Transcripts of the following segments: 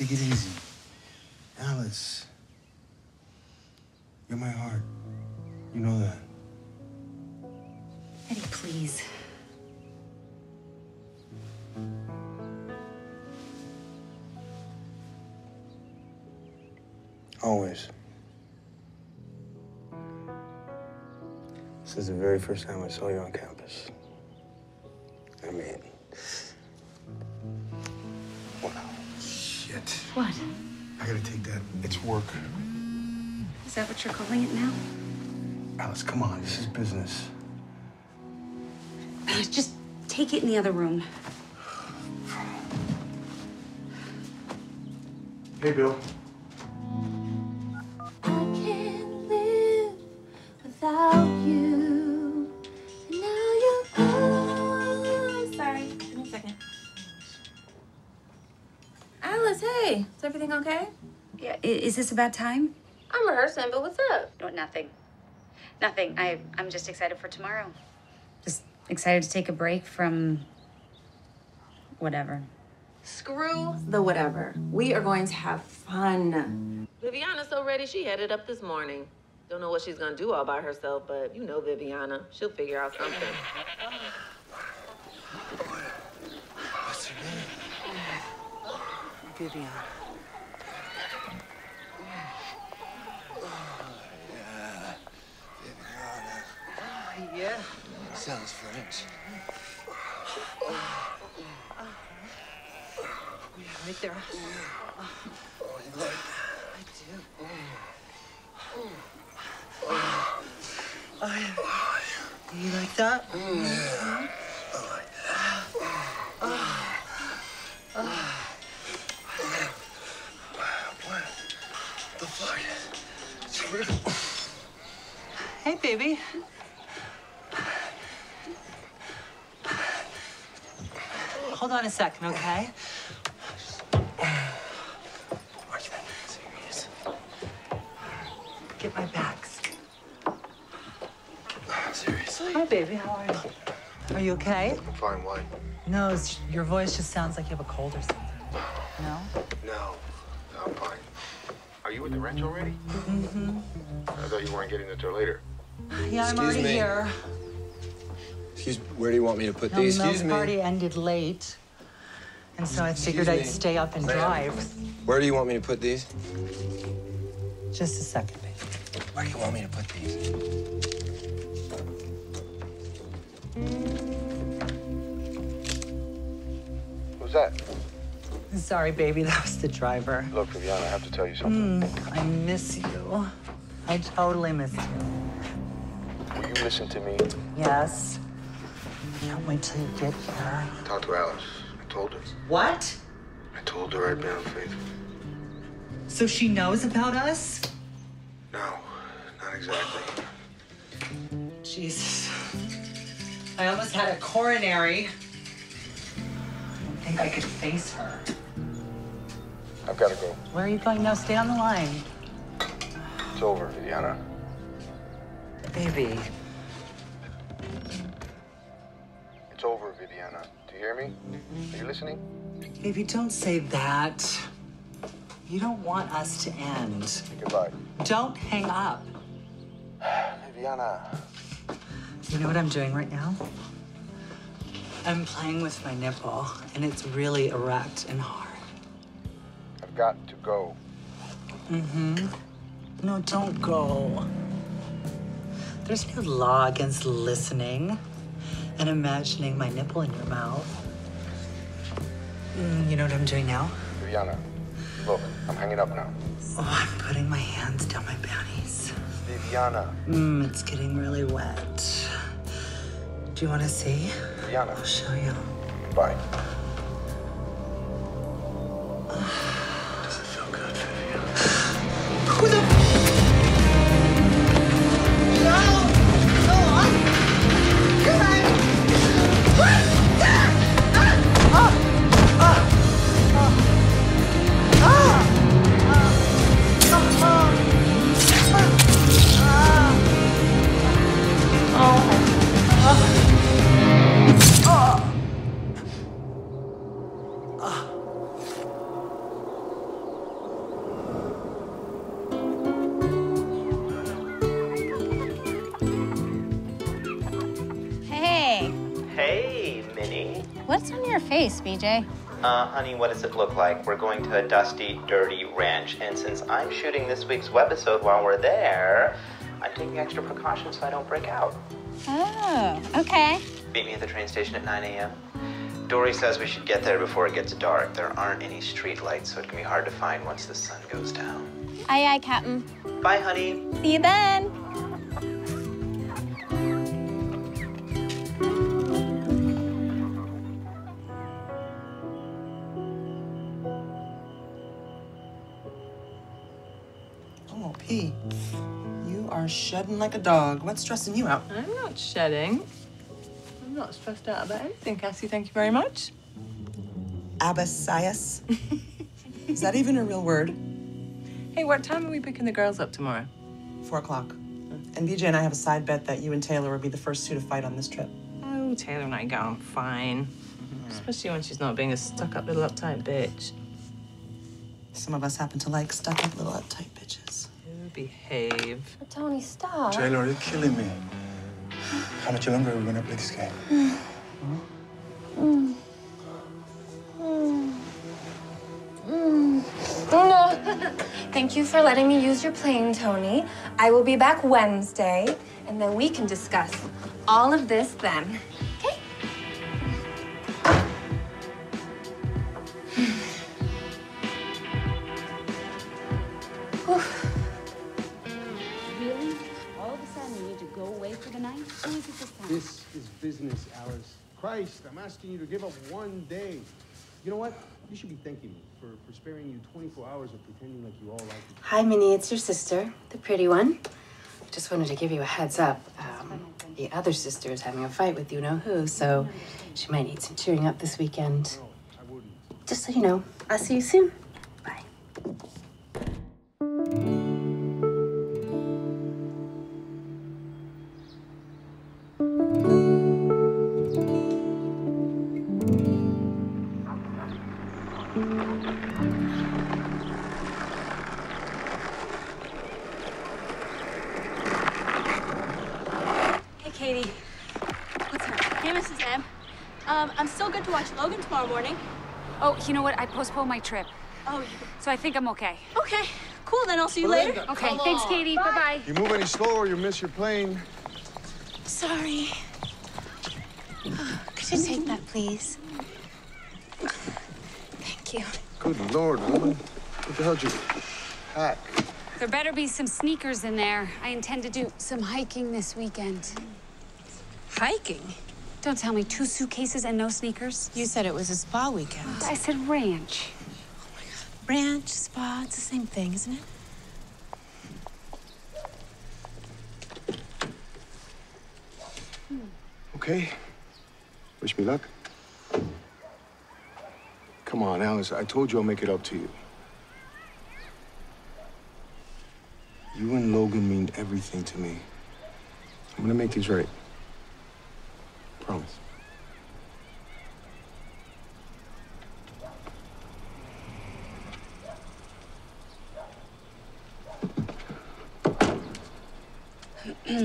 Take it easy. Alice. You're my heart. You know that. Eddie, please. Always. This is the very first time I saw you on campus. I mean... Wow. Shit. What? I gotta take that. It's work. Is that what you're calling it now? Alice, come on. This is business. Just take it in the other room. Hey, Bill. Okay? Yeah, is this about time? I'm rehearsing, but what's up? No, nothing. Nothing. I'm just excited for tomorrow. Just excited to take a break from whatever. Screw the whatever. We are going to have fun. Viviana's so ready, she headed up this morning. Don't know what she's gonna do all by herself, but you know Viviana. She'll figure out something. What's her name? Viviana. Yeah. Sounds French. Yeah, right there. Yeah. Oh, you like that? I do. Oh. Oh. Oh, yeah. You like that? Mm. Yeah. I like that. What the fuck? It's real. Hey, baby. Hold on a second, okay? Watch that. Serious. Get my bags. Seriously? Hi, baby. How are you? Are you okay? I'm fine. Why? No, it's, your voice just sounds like you have a cold or something. No? No. No, I'm fine. Are you at the ranch already? Mm-hmm. I thought you weren't getting it till later. Yeah, I'm already here. Excuse me, where do you want me to put these? Excuse me. The party ended late, and so I figured I'd stay up and drive. Where do you want me to put these? Just a second, baby. Where do you want me to put these? Who's that? Sorry, baby, that was the driver. Look, Viviana, I have to tell you something. I miss you. I totally miss you. Will you listen to me? Yes. Can't wait till you get here. Talk to Alice. I told her. What? I told her I'd been unfaithful. So she knows about us? No, not exactly. Jesus. I almost had a coronary. I don't think I could face her. I've got to go. Where are you going now? Stay on the line. It's over, Viviana. Baby. It's over, Viviana. Do you hear me? Are you listening? Baby, don't say that. You don't want us to end. Say goodbye. Don't hang up. Viviana. You know what I'm doing right now? I'm playing with my nipple, and it's really erect and hard. I've got to go. Mm-hmm. No, don't go. There's no law against listening and imagining my nipple in your mouth. You know what I'm doing now? Viviana, look, I'm hanging up now. Oh, I'm putting my hands down my panties. Viviana. It's getting really wet. Do you want to see? Viviana. I'll show you. Bye. Does it feel good, Viviana? Who the f- What's on your face, BJ? Honey, what does it look like? We're going to a dusty, dirty ranch, and since I'm shooting this week's webisode while we're there, I'm taking extra precautions so I don't break out. Oh, okay. Meet me at the train station at 9 a.m. Dory says we should get there before it gets dark. There aren't any street lights, so it can be hard to find once the sun goes down. Aye, aye, Captain. Bye, honey. See you then. Oh, P, you are shedding like a dog. What's stressing you out? I'm not shedding. I'm not stressed out about anything, Cassie. Thank you very much. Abasias. Is that even a real word? Hey, what time are we picking the girls up tomorrow? 4 o'clock. And BJ and I have a side bet that you and Taylor will be the first two to fight on this trip. Oh, Taylor and I got on fine. Especially when she's not being a stuck-up little uptight bitch. Some of us happen to like stuck-up little uptight bitches. You behave. But Tony, stop. Taylor, you're killing me. How much longer are we going to play this game? Thank you for letting me use your plane, Tony. I will be back Wednesday, and then we can discuss all of this then. Okay? Really? All of a sudden, you need to go away for the night? Who is it this time? This is business hours. Christ, I'm asking you to give up one day. You know what? You should be thanking me for sparing you 24 hours of pretending like you all like it. Hi, Minnie. It's your sister, the pretty one. Just wanted to give you a heads up. The other sister is having a fight with you-know-who, so she might need some cheering up this weekend. No, I wouldn't. Just so you know, I'll see you soon. Bye. Katie, what's up? Hey, Mrs. M. I'm still good to watch Logan tomorrow morning. Oh, you know what? I postponed my trip. Oh, so I think I'm okay. Okay, cool. Then I'll see you Belinda, later. Okay, thanks, Katie. Bye-bye. You move any slower, you miss your plane. Sorry. Oh, could you take that, please? Thank you. Good Lord, woman. What the hell did you pack? There better be some sneakers in there. I intend to do some hiking this weekend. Hiking? Don't tell me. 2 suitcases and no sneakers? You said it was a spa weekend. I said ranch. Oh, my God. Ranch, spa, it's the same thing, isn't it? Okay. Wish me luck. Come on, Alice. I told you I'll make it up to you. You and Logan mean everything to me. I'm gonna make these right. Promise.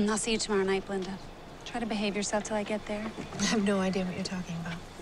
I'll see you tomorrow night, Belinda. Try to behave yourself till I get there. I have no idea what you're talking about.